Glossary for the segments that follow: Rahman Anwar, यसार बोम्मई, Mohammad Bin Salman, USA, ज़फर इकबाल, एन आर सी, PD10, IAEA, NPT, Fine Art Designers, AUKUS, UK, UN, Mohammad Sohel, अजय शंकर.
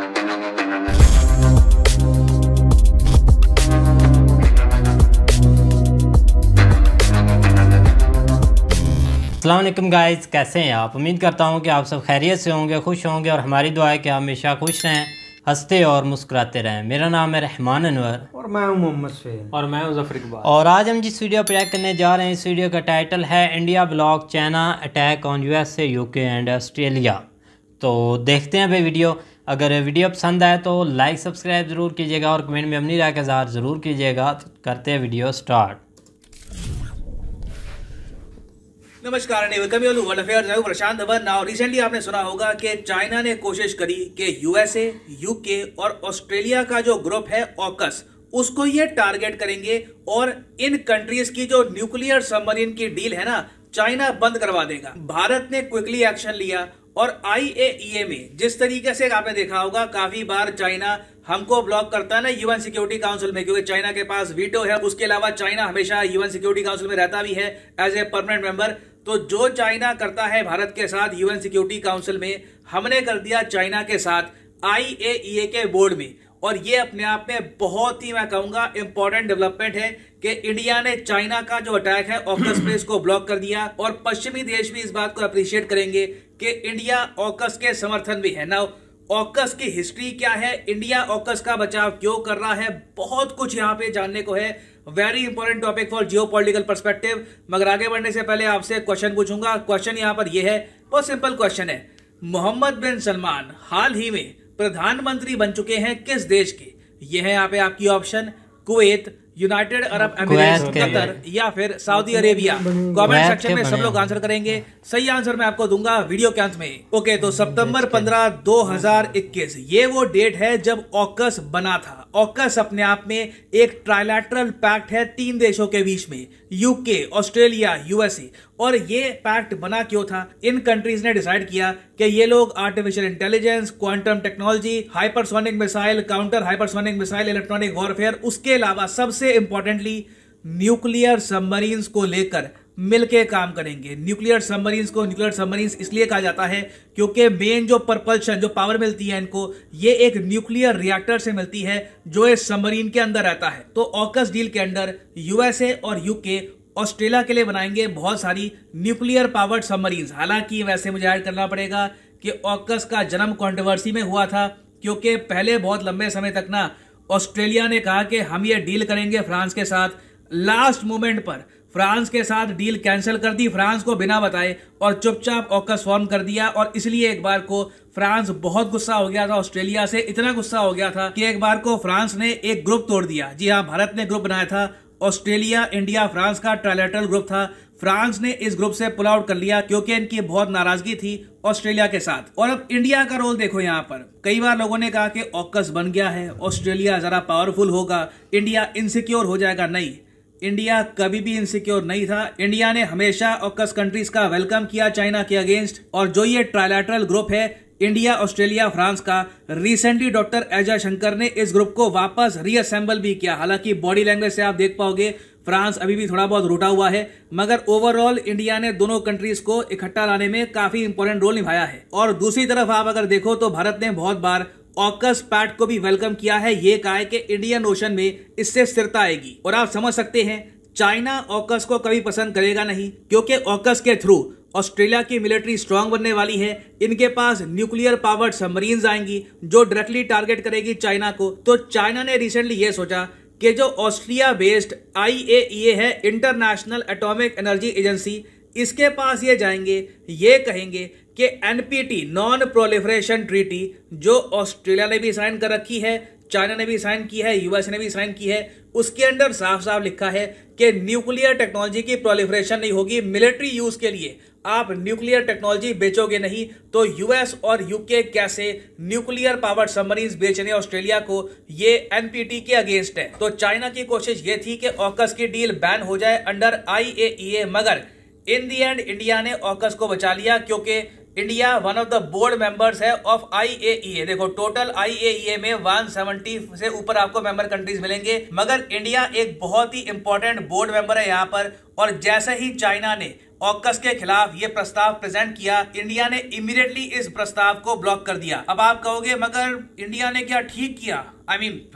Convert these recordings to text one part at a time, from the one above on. अस्सलामुअलैकुम गाइज़, कैसे हैं आप? उम्मीद करता हूं कि आप सब खैरियत से होंगे, खुश होंगे और हमारी दुआ है कि हमेशा खुश रहें, हंसते और मुस्कुराते रहें। मेरा नाम है रहमान अनवर और मैं हूं मोहम्मद सोहेल और मैं हूं ज़फर इकबाल। और आज हम जिस वीडियो प्रयाग करने जा रहे हैं इस वीडियो का टाइटल है India block China attack on USA, UK and Australia. तो देखते हैं भाई वीडियो। अगर वीडियो पसंद आए तो लाइक सब्सक्राइब ज़रूर कीजिएगा और कमेंट में अपनी राय का इज़हार ज़रूर कीजिएगा। करते हैं वीडियो स्टार्ट। नमस्कार, प्रशांत अवर। नाउ रिसेंटली आपने सुना होगा कि चाइना ने कोशिश करी कि USA, UK और ऑस्ट्रेलिया का जो ग्रुप है AUKUS, उसको ये टारगेट करेंगे और इन कंट्रीज की जो न्यूक्लियर सबमरीन की डील है ना, चाइना बंद करवा देगा। भारत ने क्विकली एक्शन लिया और IAEA में जिस तरीके से आपने देखा होगा काफी बार चाइना हमको ब्लॉक करता है ना UN सिक्योरिटी काउंसिल में, क्योंकि चाइना के पास वीटो है। उसके अलावा चाइना हमेशा UN सिक्योरिटी काउंसिल में रहता भी है एज ए परमानेंट मेंबर। तो जो चाइना करता है भारत के साथ UN सिक्योरिटी काउंसिल में, हमने कर दिया चाइना के साथ IAEA के बोर्ड में। और ये अपने आप में बहुत ही, मैं कहूंगा, इंपॉर्टेंट डेवलपमेंट है कि इंडिया ने चाइना का जो अटैक है AUKUS पे इसको ब्लॉक कर दिया। और पश्चिमी देश भी इस बात को अप्रिशिएट करेंगे कि इंडिया AUKUS के समर्थन भी है। नाउ AUKUS की हिस्ट्री क्या है, इंडिया AUKUS का बचाव क्यों कर रहा है, बहुत कुछ यहाँ पे जानने को है। Very important topic for geopolitical perspective. मगर आगे बढ़ने से पहले आपसे क्वेश्चन पूछूंगा। क्वेश्चन यहाँ पर यह है, बहुत सिंपल क्वेश्चन है। मोहम्मद बिन सलमान हाल ही में प्रधानमंत्री बन चुके हैं किस देश के? ये है यहाँ पे आपकी ऑप्शन, कुवैत, यूनाइटेड अरब अमीरात, कतर या फिर सऊदी अरेबिया। कमेंट सेक्शन में सब लोग आंसर करेंगे, सही आंसर मैं आपको दूंगा वीडियो के अंत में। ओके, तो सितंबर 15, 2021 ये वो डेट है जब AUKUS बना था। AUKUS अपने आप में एक ट्राइलैटरल पैक्ट है तीन देशों के बीच में, UK, ऑस्ट्रेलिया, USA। और ये पैक्ट बना क्यों था? इन कंट्रीज ने डिसाइड किया कि ये लोग artificial intelligence, quantum technology, hypersonic missile, counter hypersonic missile, electronic warfare, उसके अलावा सबसे इंपॉर्टेंटली न्यूक्लियर सबमरीन्स को लेकर मिलके काम करेंगे। न्यूक्लियर सबमरीन्स को न्यूक्लियर सबमरीन्स इसलिए कहा जाता है क्योंकि मेन जो परपल्शन, जो पावर मिलती है इनको, ये एक न्यूक्लियर रिएक्टर से मिलती है जो इस सबमरीन के अंदर रहता है। तो AUKUS डील के अंदर USA और UK, ऑस्ट्रेलिया के लिए बनाएंगे बहुत सारी न्यूक्लियर पावर्ड सबमरीन्स। हालांकि वैसे मुझे ऐड करना पड़ेगा कि AUKUS का जन्म कॉन्ट्रोवर्सी में हुआ था, क्योंकि पहले बहुत लंबे समय तक ना ऑस्ट्रेलिया ने कहा कि हम ये डील करेंगे फ्रांस के साथ। लास्ट मोमेंट पर फ्रांस के साथ डील कैंसिल कर दी, फ्रांस को बिना बताए, और चुपचाप AUKUS फॉर्म कर दिया। और इसलिए एक बार को फ्रांस बहुत गुस्सा हो गया था ऑस्ट्रेलिया से, इतना गुस्सा हो गया था कि एक बार को फ्रांस ने एक ग्रुप तोड़ दिया। जी हाँ, भारत ने ग्रुप बनाया था, ऑस्ट्रेलिया, इंडिया, फ्रांस का ट्राइलैटरल ग्रुप था। फ्रांस ने इस ग्रुप से पुल आउट कर लिया क्योंकि इनकी बहुत नाराजगी थी ऑस्ट्रेलिया के साथ। और अब इंडिया का रोल देखो यहाँ पर। कई बार लोगों ने कहा कि AUKUS बन गया है, ऑस्ट्रेलिया जरा पावरफुल होगा, इंडिया इनसिक्योर हो जाएगा। नहीं, इंडिया कभी भी इनसिक्योर नहीं था। इंडिया ने हमेशा AUKUS कंट्रीज का वेलकम किया चाइना के अगेंस्ट। और जो ये ट्राइलैटरल ग्रुप है इंडिया, ऑस्ट्रेलिया, फ्रांस का, रिसेंटली डॉक्टर अजय शंकर ने इस ग्रुप को वापस रीअसेंबल भी किया। हालांकि बॉडी लैंग्वेज से आप देख पाओगे फ्रांस अभी भी थोड़ा बहुत रूठा हुआ है, मगर ओवरऑल इंडिया ने दोनों कंट्रीज को इकट्ठा लाने में काफी इंपॉर्टेंट रोल निभाया है। और दूसरी तरफ आप अगर देखो तो भारत ने बहुत बार AUKUS पैक्ट को भी वेलकम किया है, ये कहा है कि इंडियन ओशन में इससे स्थिरता आएगी। और आप समझ सकते हैं चाइना AUKUS को कभी पसंद करेगा नहीं, क्योंकि AUKUS के थ्रू ऑस्ट्रेलिया की मिलिट्री स्ट्रांग बनने वाली है। इनके पास न्यूक्लियर पावर्ड सबमरीन्स आएंगी जो डायरेक्टली टारगेट करेगी चाइना को। तो चाइना ने रिसेंटली ये सोचा कि जो ऑस्ट्रिया बेस्ड IAEA है, इंटरनेशनल एटॉमिक एनर्जी एजेंसी, इसके पास ये जाएंगे, ये कहेंगे कि NPT, नॉन प्रोलिफरेशन ट्रीटी, जो ऑस्ट्रेलिया ने भी साइन कर रखी है, चाइना ने भी साइन की है, US ने भी साइन की है, उसके अंदर साफ साफ लिखा है कि न्यूक्लियर टेक्नोलॉजी की प्रोलिफरेशन नहीं होगी। मिलिट्री यूज के लिए आप न्यूक्लियर टेक्नोलॉजी बेचोगे नहीं। तो US और UK कैसे न्यूक्लियर पावर्ड सबमरीन्स बेचने ऑस्ट्रेलिया को, ये NPT के अगेंस्ट है। तो चाइना की कोशिश ये थी कि AUKUS की डील बैन हो जाए अंडर IAEA, मगर इन दी एंड इंडिया ने AUKUS को बचा लिया क्योंकि India one of the board members है ऑफ IAEA। देखो टोटल IAEA में 170 से ऊपर आपको मेंबर कंट्रीज मिलेंगे, मगर इंडिया एक बहुत ही इंपॉर्टेंट बोर्ड मेंबर है यहाँ पर। और जैसे ही चाइना ने ऑकस के खिलाफ ये प्रस्ताव प्रेजेंट किया, इंडिया ने इमीडिएटली इस प्रस्ताव को ब्लॉक कर दिया। अब आप कहोगे मगर इंडिया ने क्या ठीक किया?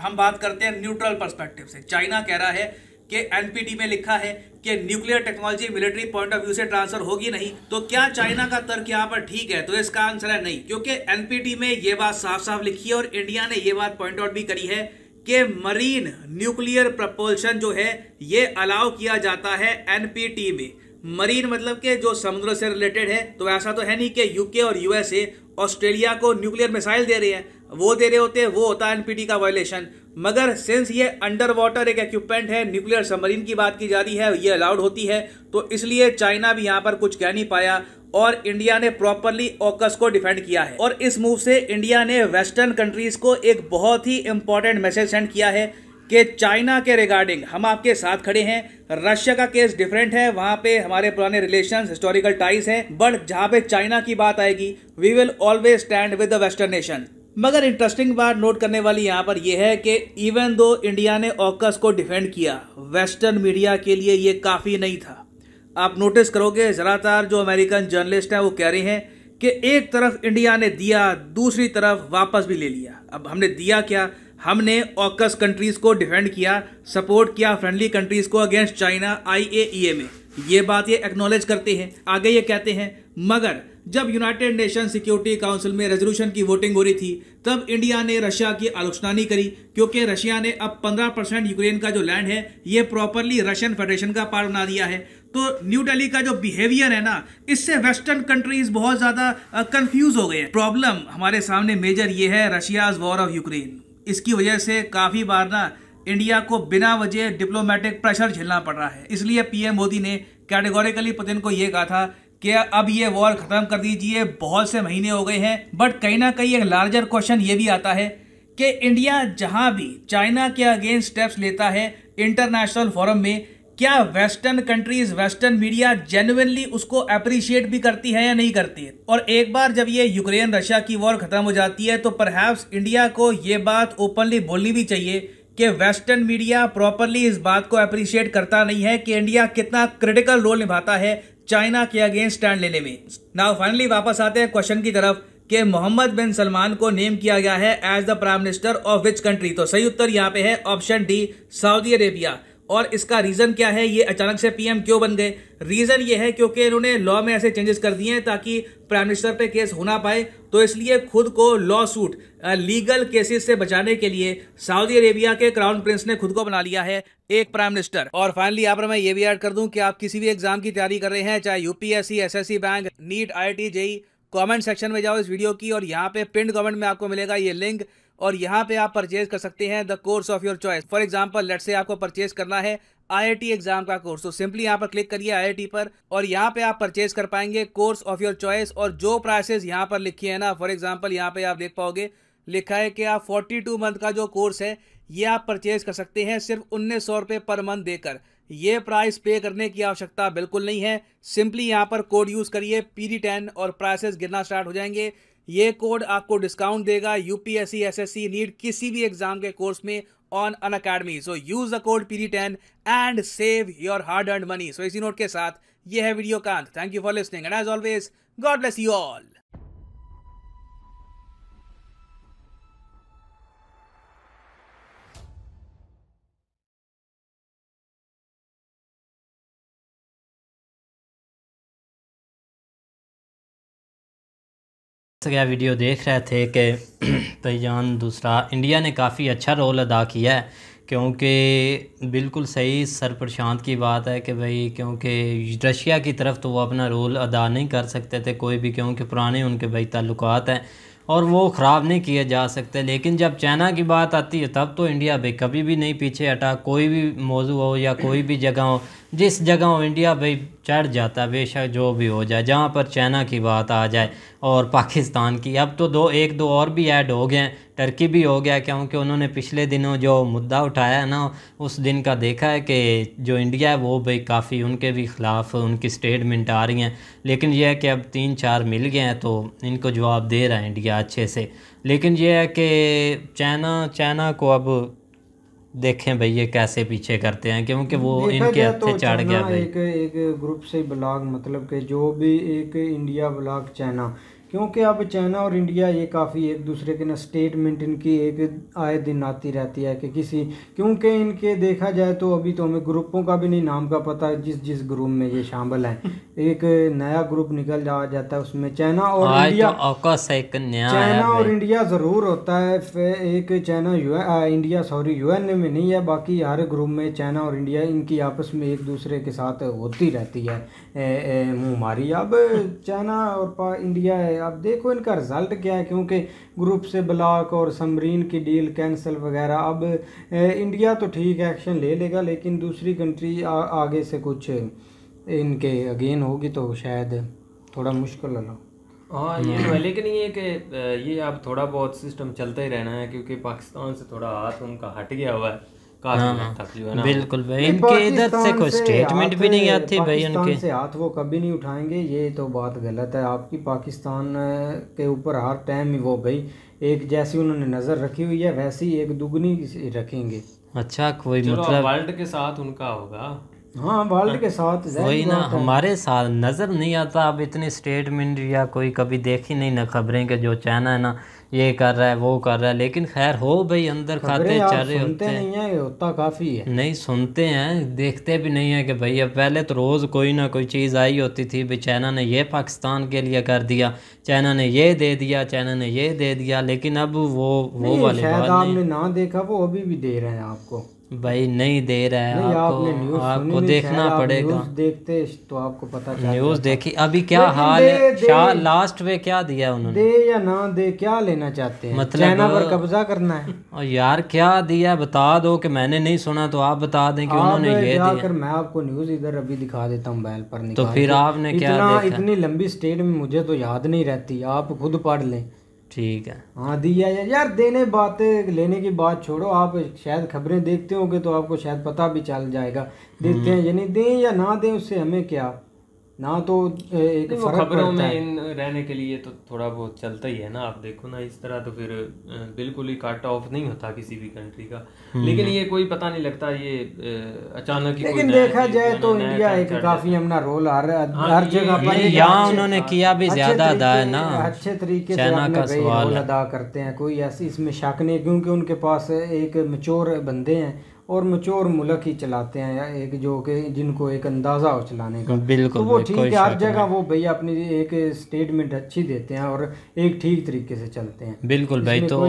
हम बात करते हैं न्यूट्रल पर्सपेक्टिव से। चाइना कह रहा है कि एनपीटी में लिखा है कि nuclear technology military point of view से ट्रांसफर होगी नहीं, तो क्या चाइना का तर्क यहाँ पर ठीक है? तो इसका आंसर है नहीं, क्योंकि एनपीटी में ये बात साफ साफ लिखी है और इंडिया ने ये बात पॉइंट आउट भी करी है कि मरीन न्यूक्लियर प्रपोल्शन जो है ये अलाउ किया जाता है एनपीटी में। मरीन मतलब के जो समुद्र से रिलेटेड है, तो ऐसा तो है नहीं कि यूके और यूएसए ऑस्ट्रेलिया को न्यूक्लियर मिसाइल दे रहे हैं, वो दे रहे होते हैं, वो होता है एनपीटी का वायोलेशन। मगर सिंस ये अंडर वाटर एक इक्विपमेंट है, न्यूक्लियर सबमरीन की बात की जा रही है, ये अलाउड होती है, तो इसलिए चाइना भी यहाँ पर कुछ कह नहीं पाया और इंडिया ने प्रॉपरली ऑकस को डिफेंड किया है। और इस मूव से इंडिया ने वेस्टर्न कंट्रीज को एक बहुत ही इंपॉर्टेंट मैसेज सेंड किया है कि चाइना के रिगार्डिंग हम आपके साथ खड़े हैं। रशिया का केस डिफरेंट है, वहाँ पे हमारे पुराने रिलेशंस, हिस्टोरिकल टाइज हैं, बट जहाँ पे चाइना की बात आएगी we will always stand with the western nation. मगर इंटरेस्टिंग बात नोट करने वाली यहाँ पर यह है कि इवन दो इंडिया ने ऑकस को डिफेंड किया, वेस्टर्न मीडिया के लिए ये काफ़ी नहीं था। आप नोटिस करोगे ज़्यादातर जो अमेरिकन जर्नलिस्ट हैं वो कह रहे हैं कि एक तरफ इंडिया ने दिया, दूसरी तरफ वापस भी ले लिया। अब हमने दिया क्या? हमने ऑकस कंट्रीज़ को डिफेंड किया, सपोर्ट किया फ्रेंडली कंट्रीज़ को अगेंस्ट चाइना आईएईए में, ये बात ये एक्नॉलेज करते हैं। आगे ये कहते हैं मगर जब यूनाइटेड नेशन सिक्योरिटी काउंसिल में रेजोल्यूशन की वोटिंग हो रही थी तब इंडिया ने रशिया की आलोचना नहीं करी, क्योंकि रशिया ने अब 15% यूक्रेन का जो लैंड है ये प्रॉपरली रशियन फेडरेशन का पार्ट बना दिया है। तो न्यू दिल्ली का जो बिहेवियर है ना, इससे वेस्टर्न कंट्रीज बहुत ज़्यादा कंफ्यूज हो गए हैं। प्रॉब्लम हमारे सामने मेजर ये है रशियाज़ वॉर ऑफ यूक्रेन, इसकी वजह से काफ़ी बार ना इंडिया को बिना वजह डिप्लोमेटिक प्रेशर झेलना पड़ रहा है। इसलिए पीएम मोदी ने कैटेगोरिकली पुतिन को ये कहा था कि अब ये वॉर ख़त्म कर दीजिए, बहुत से महीने हो गए हैं। बट कहीं ना कहीं एक लार्जर क्वेश्चन ये भी आता है कि इंडिया जहाँ भी चाइना के अगेंस्ट स्टेप्स लेता है इंटरनेशनल फोरम में, क्या western countries, western media genuinely उसको अप्रिशिएट भी करती है या नहीं करती है? और एक बार जब ये यूक्रेन रशिया की वॉर ख़त्म हो जाती है तो परहैप्स इंडिया को ये बात ओपनली बोलनी भी चाहिए कि वेस्टर्न मीडिया प्रॉपरली इस बात को अप्रिशिएट करता नहीं है कि इंडिया कितना क्रिटिकल रोल निभाता है चाइना के अगेंस्ट स्टैंड लेने में। नाउ फाइनली वापस आते हैं क्वेश्चन की तरफ कि मोहम्मद बिन सलमान को नेम किया गया है as the prime minister of which country? तो सही उत्तर यहाँ पे है ऑप्शन डी, सऊदी अरेबिया। और इसका रीज़न क्या है, ये अचानक से पीएम क्यों बन गए? रीज़न ये है क्योंकि इन्होंने लॉ में ऐसे चेंजेस कर दिए हैं ताकि प्राइम मिनिस्टर पे केस होना पाए, तो इसलिए खुद को लॉ सूट, लीगल केसेस से बचाने के लिए सऊदी अरेबिया के क्राउन प्रिंस ने खुद को बना लिया है एक प्राइम मिनिस्टर। और फाइनली यहाँ पर मैं ये भी ऐड कर दूं कि आप किसी भी एग्जाम की तैयारी कर रहे हैं, चाहे UPSC, SSC, bank, NEET, IIT, JEE, comment section में जाओ इस वीडियो की और यहाँ पे पिन कमेंट में आपको मिलेगा ये लिंक और यहाँ पे आप परचेज कर सकते हैं the course of your choice. For example let's say आपको परचेज करना है आईआईटी एग्जाम का कोर्स, तो सिंपली यहाँ पर क्लिक करिए आईआईटी पर और यहाँ पे आप परचेज कर पाएंगे कोर्स ऑफ योर चॉइस। और जो प्राइसेस यहाँ पर लिखी है ना, फॉर एग्जाम्पल यहाँ पे आप देख पाओगे लिखा है कि आप 42 मंथ का जो कोर्स है ये आप परचेज कर सकते हैं सिर्फ 1900 रुपये पर मंथ देकर। ये प्राइस पे करने की आवश्यकता बिल्कुल नहीं है, सिंपली यहाँ पर कोड यूज़ करिए PD10 और प्राइसेस गिरना स्टार्ट हो जाएंगे। ये कोड आपको डिस्काउंट देगा यूपीएससी, एसएससी, नीट किसी भी एग्जाम के कोर्स में on Unacademy. So use the code PD10 and save your hard earn money. So इसी नोट के साथ ये है वीडियो का अंत। Thank you for listening and as always God bless you all. क्या वीडियो देख रहे थे कि पैजान दूसरा इंडिया ने काफ़ी अच्छा रोल अदा किया है, क्योंकि बिल्कुल सही सर प्रशांत की बात है कि भाई क्योंकि रशिया की तरफ तो वो अपना रोल अदा नहीं कर सकते थे कोई भी, क्योंकि पुराने उनके भाई ताल्लुकात हैं और वो ख़राब नहीं किए जा सकते। लेकिन जब चाइना की बात आती है तब तो इंडिया भाई कभी भी नहीं पीछे हटा, कोई भी मौजू हो या कोई भी जगह हो, जिस जगह हो इंडिया भाई चढ़ जाता है बेशक जो भी हो जाए, जहाँ पर चाइना की बात आ जाए। और पाकिस्तान की अब तो एक दो और भी ऐड हो गए, टर्की भी हो गया, क्योंकि उन्होंने पिछले दिनों जो मुद्दा उठाया है ना उस दिन का देखा है कि जो इंडिया है वो भाई काफ़ी उनके भी ख़िलाफ़ उनकी स्टेटमेंट आ रही हैं। लेकिन यह है कि अब 3-4 मिल गए हैं तो इनको जवाब दे रहा है इंडिया अच्छे से। लेकिन यह है कि चाइना को अब देखें भाई ये कैसे पीछे करते हैं, क्योंकि वो इनके हत्थे चढ़ गया भाई। एक ग्रुप से ब्लॉग, मतलब कि जो भी एक इंडिया ब्लॉग चाइना, क्योंकि अब चाइना और इंडिया ये काफ़ी एक दूसरे के ना स्टेटमेंट इनकी एक आए दिन आती रहती है कि किसी, क्योंकि इनके देखा जाए तो अभी तो हमें ग्रुपों का भी नहीं नाम का पता, जिस जिस ग्रुप में ये शामिल हैं एक नया ग्रुप निकल जाता है उसमें चाइना और इंडिया। AUKUS एक नया चाइना और इंडिया ज़रूर होता है, एक चाइना इंडिया सॉरी UN में नहीं है, बाकी हर ग्रुप में चाइना और इंडिया इनकी आपस में एक दूसरे के साथ होती रहती है मुँह मारी। अब चाइना और इंडिया आप देखो इनका रिजल्ट क्या है, क्योंकि ग्रुप से ब्लॉक और समरीन की डील कैंसिल वगैरह। अब इंडिया तो ठीक एक्शन ले लेगा, लेकिन दूसरी कंट्री आगे से कुछ इनके अगेन होगी तो शायद थोड़ा मुश्किल हो। हाँ ये तो है, लेकिन ये कि ये आप थोड़ा बहुत सिस्टम चलता ही रहना है, क्योंकि पाकिस्तान से थोड़ा हाथ उनका हट गया हुआ है। हाँ, बिल्कुल भाई, इनके इधर से कोई स्टेटमेंट भी नहीं आती भाई, उनके से हाथ वो कभी नहीं उठाएंगे। ये तो बात गलत है आपकी, पाकिस्तान के ऊपर हर टाइम ही वो भाई एक जैसी उन्होंने नज़र रखी हुई है वैसी एक दुगनी रखेंगे। अच्छा कोई मतलब वर्ल्ड के साथ उनका होगा, हाँ वर्ल्ड के साथ वही ना, हमारे साथ नज़र नहीं आता। अब इतने स्टेटमेंट या कोई कभी देखी नहीं ना खबरें कि जो चाइना है ना ये कर रहा है वो कर रहा है, लेकिन खैर हो भाई अंदर खाते चारे होते नहीं है, होता काफ़ी है नहीं सुनते हैं, देखते भी नहीं है कि भाई। अब पहले तो रोज़ कोई ना कोई चीज़ आई होती थी भाई, चाइना ने ये पाकिस्तान के लिए कर दिया, चाइना ने ये दे दिया, चाइना ने ये दे दिया, लेकिन अब वो वाली बात आपने ना देखा, वो अभी भी दे रहे हैं आपको भाई, नहीं दे रहा है आपको, आपको देखना पड़ेगा। न्यूज़ देखते तो आपको पता चल, न्यूज़ देखी अभी क्या हाल है, क्या लास्ट में क्या दिया उन्होंने, दे या ना दे क्या लेना चाहते हैं, मतलब चाइना पर कब्जा करना है। और यार क्या दिया बता दो, कि मैंने नहीं सुना तो आप बता दें कि उन्होंने ये दिया। मैं आपको न्यूज़ इधर अभी दिखा देता हूँ मोबाइल पर, तो फिर आपने क्या देखा, इतनी लंबी स्टेटमेंट मुझे तो याद नहीं रहती, आप खुद पढ़ लें ठीक है। हाँ दिया यार देने बातें लेने की बात छोड़ो, आप शायद खबरें देखते होंगे तो आपको शायद पता भी चल जाएगा, देखते हैं यानी दें या ना दें उससे हमें क्या, ना तो एक खबरों में इन रहने के लिए तो थोड़ा बहुत चलता ही है ना। आप देखो ना इस तरह तो फिर बिल्कुल ही कट ऑफ नहीं होता किसी भी कंट्री का, लेकिन ये कोई पता नहीं लगता ये अचानक ही। लेकिन देखा जाए तो इंडिया एक काफी अपना रोल हर जगह पर, यहाँ उन्होंने किया भी ज्यादा अदा है ना, अच्छे तरीके से रोल अदा करते हैं, कोई ऐसी इसमें शक नहीं, क्योंकि उनके पास एक मैच्योर बंदे हैं और मचोर मुल्क ही चलाते हैं, एक जो कि जिनको एक अंदाज़ा हो चलाने का। बिल्कुल तो वो ठीक है, हर जगह वो भैया अपनी एक स्टेटमेंट अच्छी देते हैं और एक ठीक तरीके से चलते हैं। बिल्कुल भाई, तो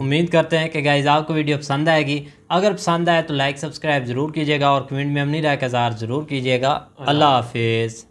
उम्मीद करते हैं कि गाइस आपको वीडियो पसंद आएगी, अगर पसंद आए तो लाइक सब्सक्राइब ज़रूर कीजिएगा और कमेंट में अपनी राय का इज़हार ज़रूर कीजिएगा। अल्लाह हाफिज़।